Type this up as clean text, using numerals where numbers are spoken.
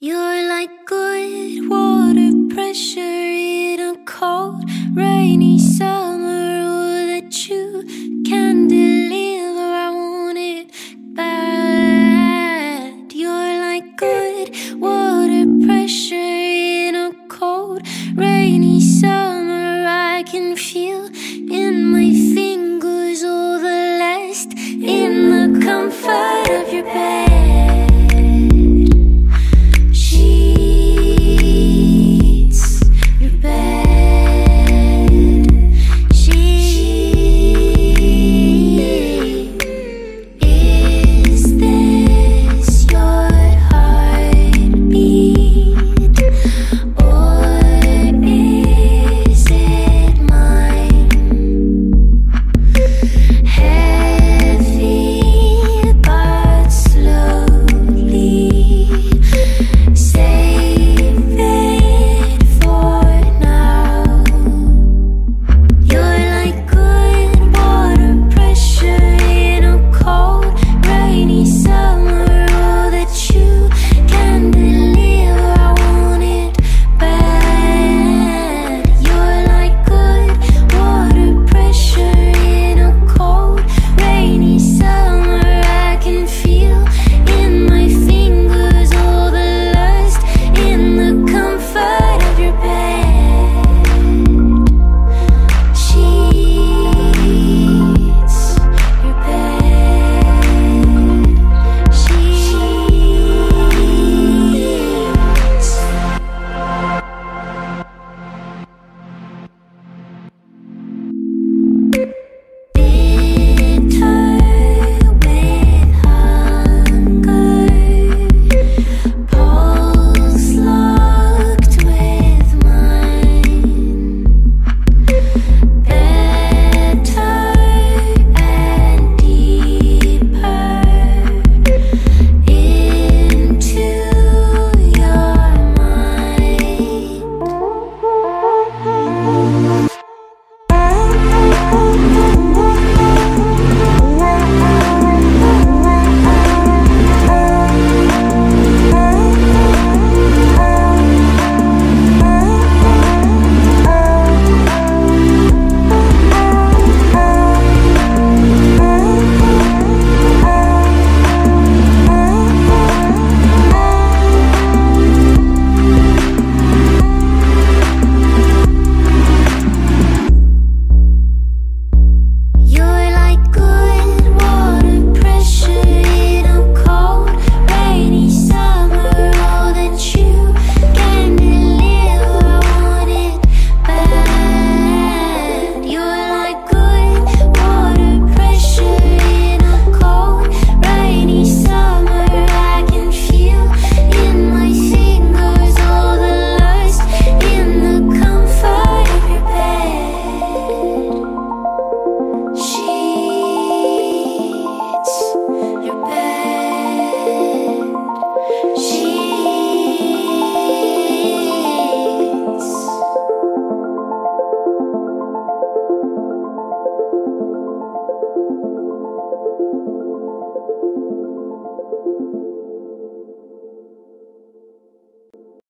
You're like good water pressure in a cold, rainy summer. Oh, that you can deliver, I want it bad. You're like good water pressure.